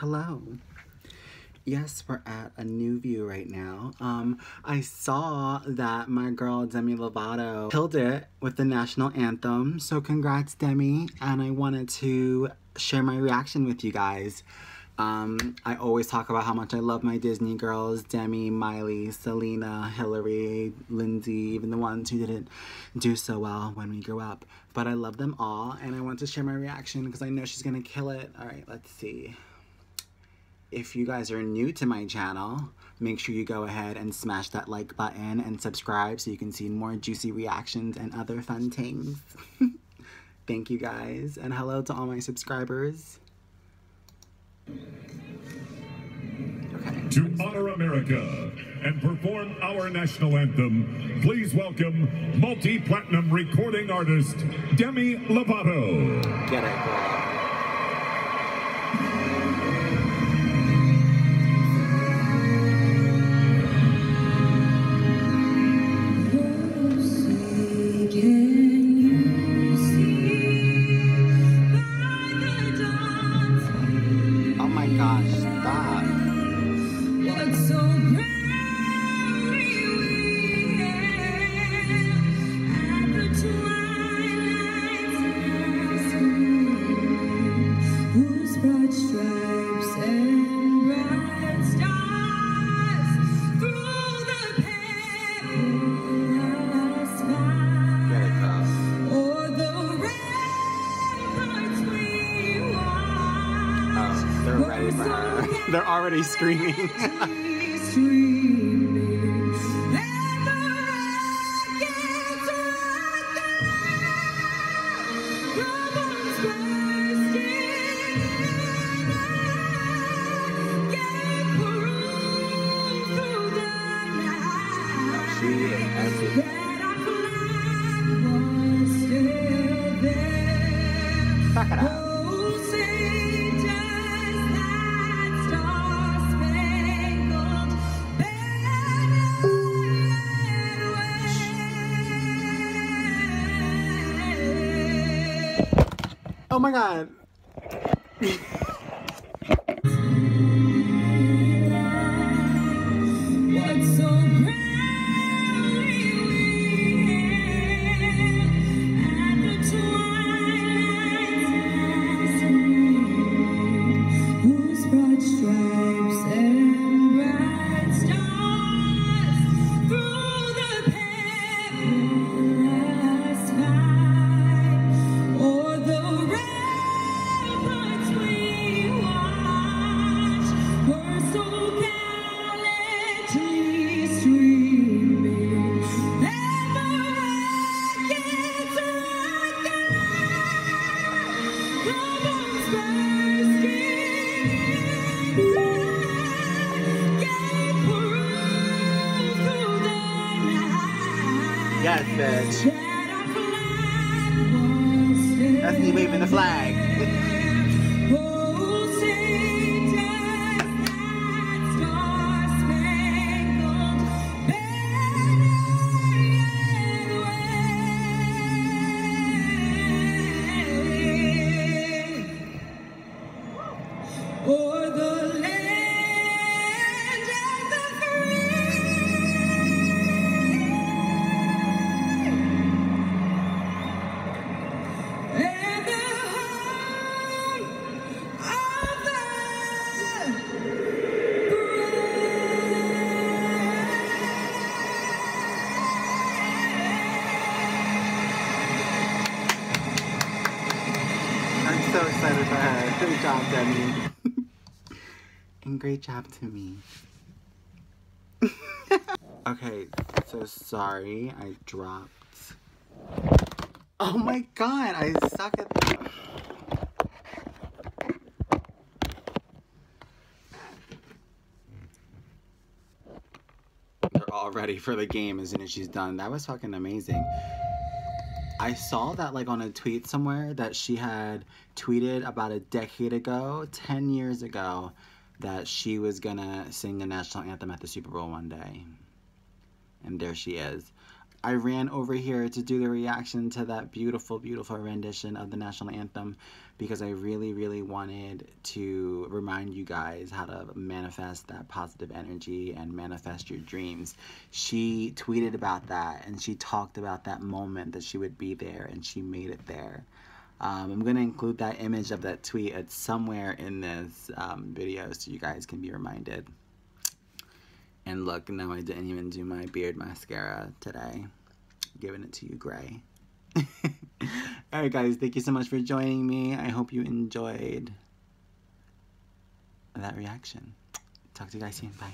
Hello. Yes, we're at a new view right now. I saw that my girl Demi Lovato killed it with the national anthem. So congrats, Demi. And I wanted to share my reaction with you guys. I always talk about how much I love my Disney girls, Demi, Miley, Selena, Hillary, Lindsay, even the ones who didn't do so well when we grew up. But I love them all, and I want to share my reaction because I know she's gonna kill it. All right, let's see. If you guys are new to my channel, make sure you go ahead and smash that like button and subscribe so you can see more juicy reactions and other fun things. Thank you guys, and hello to all my subscribers. Okay. To honor America and perform our national anthem, please welcome multi-platinum recording artist Demi Lovato. Get it, girl. They're already screaming. Fuck it up. Oh my God. Yes, bitch. That's me waving the flag. So excited for her. Great job, Demi. And great job to me. Okay, so sorry I dropped. Oh my God, I suck at that. They're all ready for the game as soon as she's done. That was fucking amazing. I saw that like on a tweet somewhere that she had tweeted about a decade ago, 10 years ago, that she was gonna sing the national anthem at the Super Bowl one day. And there she is. I ran over here to do the reaction to that beautiful, beautiful rendition of the national anthem because I really, really wanted to remind you guys how to manifest that positive energy and manifest your dreams. She tweeted about that and she talked about that moment that she would be there, and she made it there. I'm going to include that image of that tweet. It's somewhere in this video so you guys can be reminded. And look, no, I didn't even do my beard mascara today. Giving it to you gray. Alright guys, thank you so much for joining me. I hope you enjoyed that reaction. Talk to you guys soon. Bye.